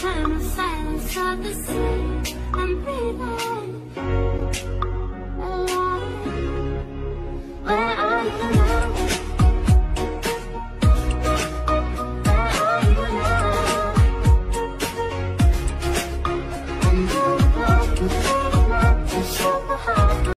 Time of silence of the sea.